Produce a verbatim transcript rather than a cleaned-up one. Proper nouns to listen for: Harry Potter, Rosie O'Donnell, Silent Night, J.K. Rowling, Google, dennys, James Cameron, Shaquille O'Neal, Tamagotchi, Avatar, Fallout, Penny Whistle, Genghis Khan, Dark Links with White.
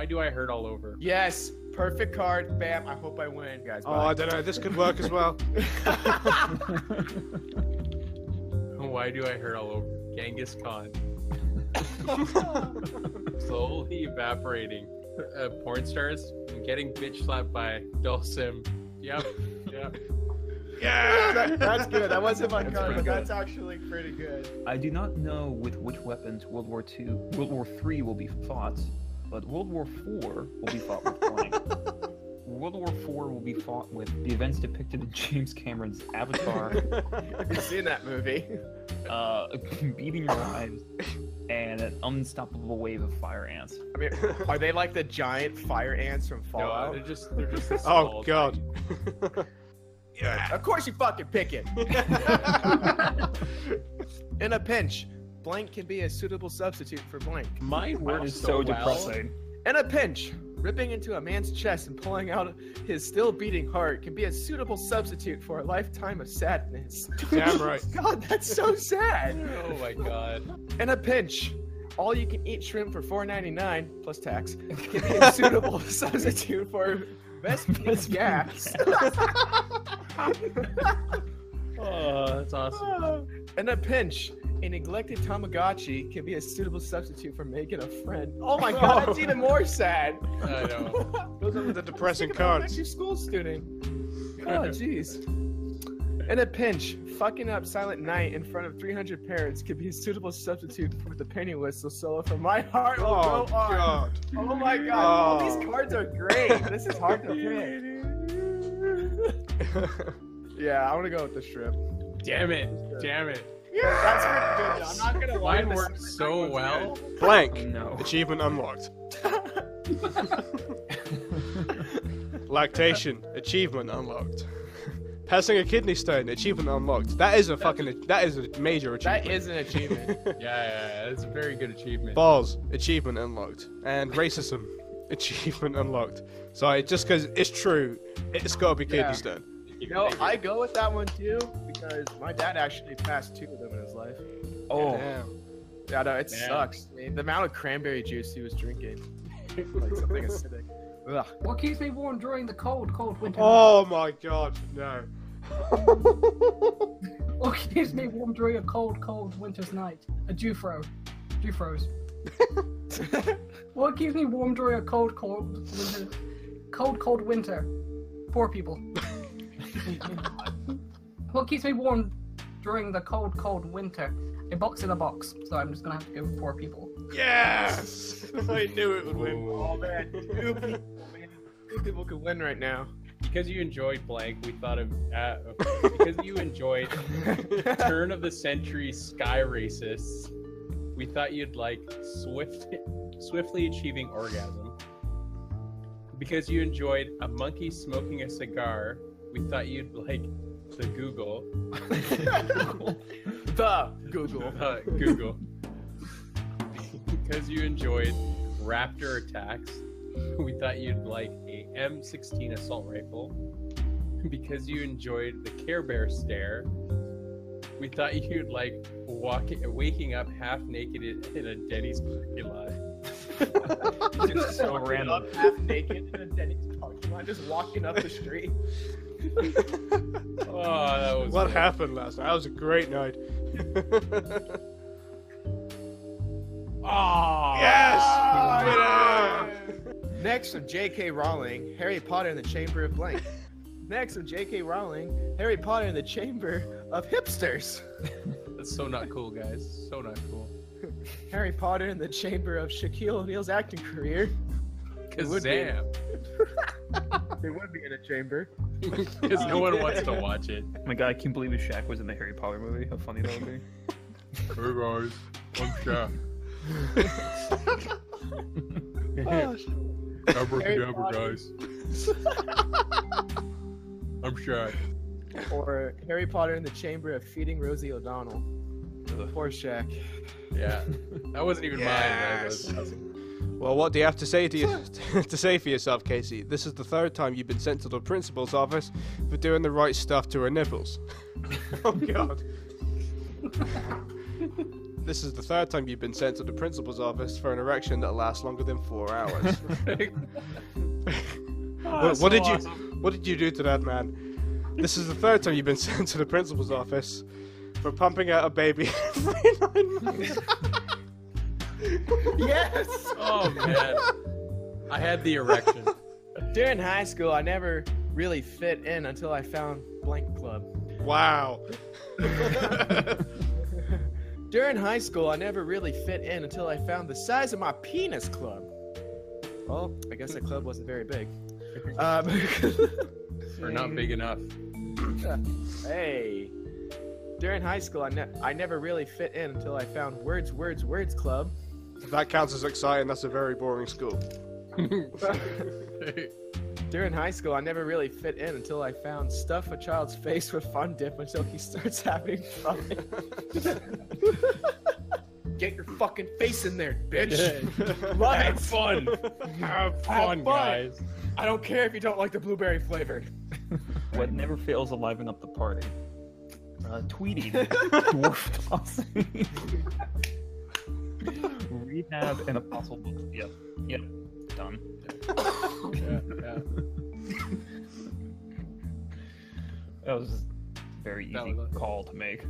Why do I hurt all over? Yes. Perfect card. Bam. I hope I win, guys. Bye. Oh, I don't know. This could work as well. Why do I hurt all over? Genghis Khan. Slowly evaporating. Uh, porn stars. I'm getting bitch slapped by Dulcim. Yep. Yep. Yeah, that, that's good. That wasn't my card. That's actually pretty good. I do not know with which weapons World War Two, World War Three will be fought, but World War Four will be fought with flying. World War Four will be fought with the events depicted in James Cameron's Avatar. I've seen that movie. Uh, beating your lives and an unstoppable wave of fire ants. I mean, are they like the giant fire ants from Fallout? No, they're just they're just. This oh god. Yeah. Of course you fucking pick it. In a pinch, blank can be a suitable substitute for blank. My word is so, so depressing. Well. In a pinch, ripping into a man's chest and pulling out his still beating heart can be a suitable substitute for a lifetime of sadness. Damn right. God, that's so sad. Oh my god. In a pinch, all you can eat shrimp for four ninety-nine plus tax can be a suitable substitute for best gas. Oh, that's awesome. In a pinch, a neglected Tamagotchi can be a suitable substitute for making a friend. Oh my god, oh. That's even more sad. I know. Those are the depressing cards. You're a school student. Oh, jeez. In a pinch, fucking up Silent Night in front of three hundred parents could be a suitable substitute for the Penny Whistle solo for My Heart Will oh, Go On. God. Oh my god, oh. All these cards are great. This is hard to pick. Yeah, I want to go with the shrimp. Damn it. Damn it. Yeah, that's pretty good. I'm not going to lie. Mine worked so well. Good. Blank. Oh, no. Achievement unlocked. Lactation. Achievement unlocked. Passing a kidney stone, achievement unlocked. That is a fucking, that is a major achievement. That is an achievement. yeah, yeah, yeah, that's a very good achievement. Balls, achievement unlocked. And racism, achievement unlocked. Sorry, just because it's true, it's got to be kidney yeah. stone. You know, I go with that one too, because my dad actually passed two of them in his life. Oh. Damn. Yeah, no, it Damn. sucks. I mean, the amount of cranberry juice he was drinking. Like something acidic. Ugh. What keeps me warm during the cold, cold winter? Oh my god, no. What keeps me warm during a cold, cold winter's night? A Jufro. Jufros. What keeps me warm during a cold, cold winter? Cold, cold winter. Poor people. What keeps me warm during the cold, cold winter? A box in a box. So I'm just gonna have to go with poor people. Yes! I knew it would win. Oh man, two people, man. Two people could win right now. Because you enjoyed blank, we thought of uh, because you enjoyed turn of the century sky racists. We thought you'd like swift, swiftly achieving orgasm. Because you enjoyed a monkey smoking a cigar. We thought you'd like the Google. The Google. The Google. Because you enjoyed raptor attacks, we thought you'd like a M sixteen assault rifle. Because you enjoyed the Care Bear stare, we thought you'd like walking, waking up half naked in, in a Denny's parking lot. Just so random. Up half naked in a Denny's parking lot, just walking up the street. Oh, that was what great. happened last night? That was a great night. Oh, yes! Oh, yeah! Next from J K Rowling, Harry Potter and the Chamber of Blank. Next from J K Rowling, Harry Potter and the Chamber of Hipsters. That's so not cool, guys. So not cool. Harry Potter and the Chamber of Shaquille O'Neal's acting career. Kazam! They would be in a chamber. Because no one wants to watch it. Oh my god, I can't believe Shaq was in the Harry Potter movie. How funny that would be. Hey guys, I'm Shaq. Oh, Abracadabra, guys. I'm Shaq. Or Harry Potter in the Chamber of Feeding Rosie O'Donnell. Poor Shaq. Yeah, that wasn't even yes. mine. That was, that was Well, what do you have to say to, you, to say for yourself, Casey? This is the third time you've been sent to the principal's office for doing the right stuff to her nipples. Oh, God. This is the third time you've been sent to the principal's office for an erection that lasts longer than four hours. Oh, what, so what did awesome. you What did you do to that man? This is the third time you've been sent to the principal's office for pumping out a baby every nine months. Yes. Oh man, I had the erection. During high school, I never really fit in until I found Blank Club. Wow. During high school, I never really fit in until I found the size of my penis club. Well, I guess that club wasn't very big. Um, or not big enough. Hey. During high school, I, ne- I never really fit in until I found Words, Words, Words Club. If that counts as exciting, that's a very boring school. During high school, I never really fit in until I found stuff a child's face with fun dip until he starts having fun. Get your fucking face in there, bitch. Love Have it. Fun. Have fun, Have guys. Fun. I don't care if you don't like the blueberry flavor. What never fails to liven up the party? Uh, Tweety. Dwarf tossing. Rehab and apostle book. Yep. Yep. Done. Yeah, yeah. That was a very easy call to make.